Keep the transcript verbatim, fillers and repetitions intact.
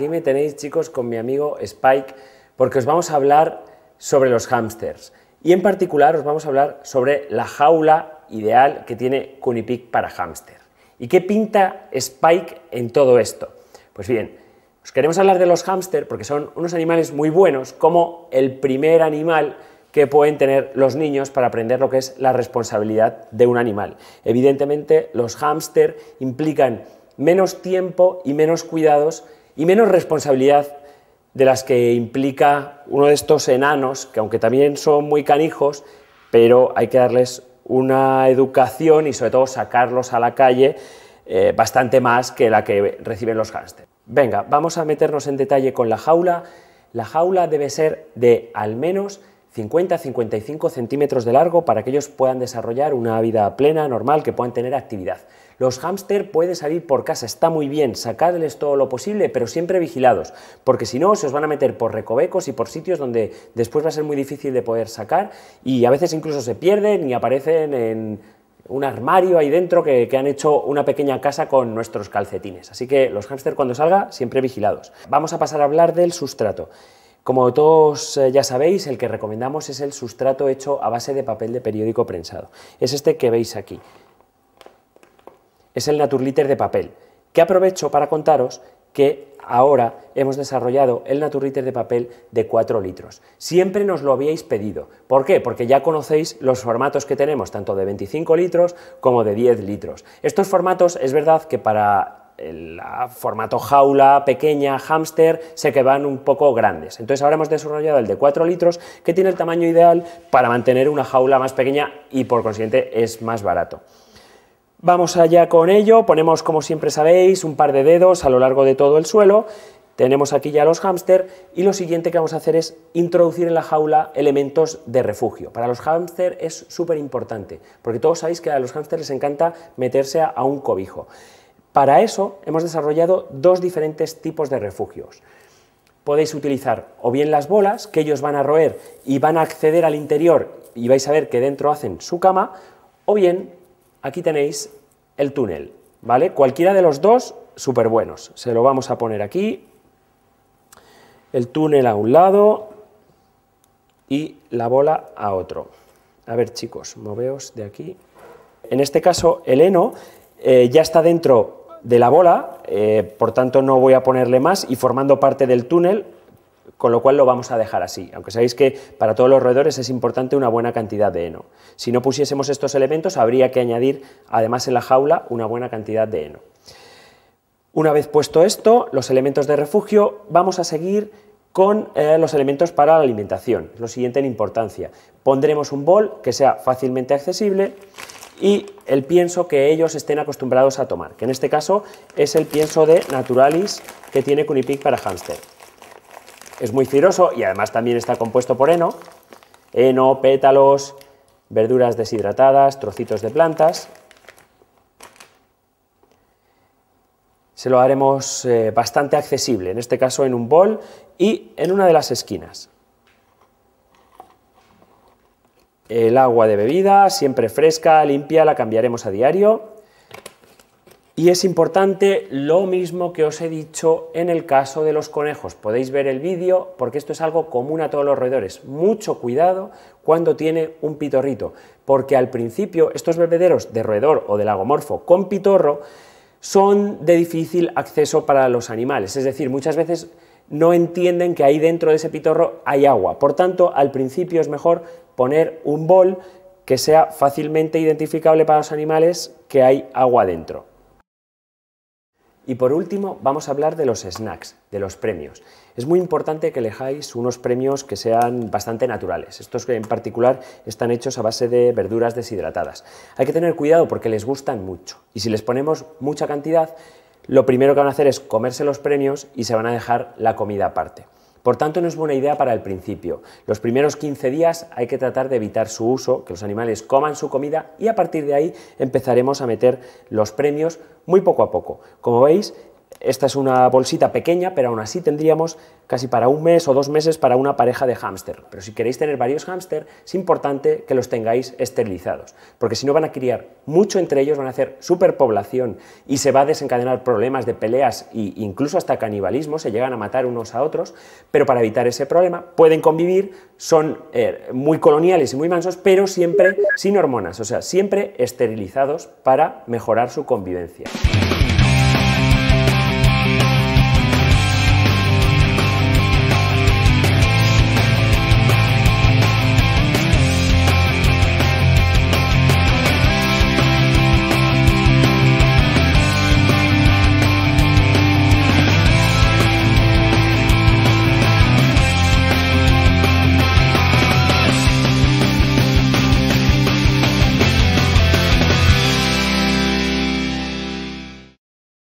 aquí me tenéis, chicos, con mi amigo Spike, porque os vamos a hablar sobre los hámsters. Y en particular os vamos a hablar sobre la jaula ideal que tiene Cunipic para hámster. ¿Y qué pinta Spike en todo esto? Pues bien, os queremos hablar de los hámster porque son unos animales muy buenos, como el primer animal que pueden tener los niños para aprender lo que es la responsabilidad de un animal. Evidentemente, los hámster implican menos tiempo y menos cuidados y menos responsabilidad de las que implica uno de estos enanos, que aunque también son muy canijos, pero hay que darles una educación y sobre todo sacarlos a la calle eh, bastante más que la que reciben los hámster. Venga, vamos a meternos en detalle con la jaula. La jaula debe ser de al menos cincuenta a cincuenta y cinco centímetros de largo para que ellos puedan desarrollar una vida plena, normal, que puedan tener actividad. Los hámster pueden salir por casa, está muy bien, sacadles todo lo posible, pero siempre vigilados, porque si no se os van a meter por recovecos y por sitios donde después va a ser muy difícil de poder sacar, y a veces incluso se pierden y aparecen en un armario ahí dentro que, que han hecho una pequeña casa con nuestros calcetines. Así que los hámster cuando salga, siempre vigilados. Vamos a pasar a hablar del sustrato. Como todos ya sabéis, el que recomendamos es el sustrato hecho a base de papel de periódico prensado. Es este que veis aquí. Es el Naturlitter de papel, que aprovecho para contaros que ahora hemos desarrollado el Naturlitter de papel de cuatro litros. Siempre nos lo habíais pedido. ¿Por qué? Porque ya conocéis los formatos que tenemos, tanto de veinticinco litros como de diez litros. Estos formatos, es verdad que para el formato jaula pequeña, hámster, se quedan un poco grandes. Entonces ahora hemos desarrollado el de cuatro litros, que tiene el tamaño ideal para mantener una jaula más pequeña y por consiguiente es más barato. Vamos allá con ello, ponemos, como siempre sabéis, un par de dedos a lo largo de todo el suelo. Tenemos aquí ya los hámster y lo siguiente que vamos a hacer es introducir en la jaula elementos de refugio. Para los hámster es súper importante, porque todos sabéis que a los hámster les encanta meterse a un cobijo. Para eso hemos desarrollado dos diferentes tipos de refugios. Podéis utilizar o bien las bolas, que ellos van a roer y van a acceder al interior y vais a ver que dentro hacen su cama, o bien aquí tenéis el túnel, ¿vale? Cualquiera de los dos, súper buenos. Se lo vamos a poner aquí, el túnel a un lado y la bola a otro. A ver, chicos, moveos de aquí. En este caso, el heno eh, ya está dentro de la bola, eh, por tanto no voy a ponerle más y formando parte del túnel, con lo cual lo vamos a dejar así, aunque sabéis que para todos los roedores es importante una buena cantidad de heno. Si no pusiésemos estos elementos habría que añadir además en la jaula una buena cantidad de heno. Una vez puesto esto, los elementos de refugio, vamos a seguir con eh, los elementos para la alimentación, lo siguiente en importancia. Pondremos un bol que sea fácilmente accesible y el pienso que ellos estén acostumbrados a tomar, que en este caso es el pienso de Naturalis que tiene Cunipic para hámster. Es muy fibroso y además también está compuesto por heno, heno, pétalos, verduras deshidratadas, trocitos de plantas. Se lo haremos eh, bastante accesible, en este caso en un bol y en una de las esquinas. El agua de bebida, siempre fresca, limpia, la cambiaremos a diario. Y es importante lo mismo que os he dicho en el caso de los conejos. Podéis ver el vídeo porque esto es algo común a todos los roedores. Mucho cuidado cuando tiene un pitorrito, porque al principio estos bebederos de roedor o de lagomorfo con pitorro son de difícil acceso para los animales. Es decir, muchas veces no entienden que ahí dentro de ese pitorro hay agua. Por tanto, al principio es mejor poner un bol que sea fácilmente identificable para los animales que hay agua dentro. Y por último, vamos a hablar de los snacks, de los premios. Es muy importante que elijáis unos premios que sean bastante naturales. Estos en particular están hechos a base de verduras deshidratadas. Hay que tener cuidado porque les gustan mucho y si les ponemos mucha cantidad, lo primero que van a hacer es comerse los premios y se van a dejar la comida aparte. Por tanto, no es buena idea para el principio. Los primeros quince días hay que tratar de evitar su uso, que los animales coman su comida y a partir de ahí empezaremos a meter los premios muy poco a poco. Como veis, Esta es una bolsita pequeña, pero aún así tendríamos casi para un mes o dos meses para una pareja de hámster. Pero si queréis tener varios hámster, es importante que los tengáis esterilizados, porque si no van a criar mucho entre ellos, van a hacer superpoblación y se va a desencadenar problemas de peleas e incluso hasta canibalismo, se llegan a matar unos a otros, pero para evitar ese problema pueden convivir, son eh, muy coloniales y muy mansos, pero siempre sin hormonas, o sea, siempre esterilizados para mejorar su convivencia.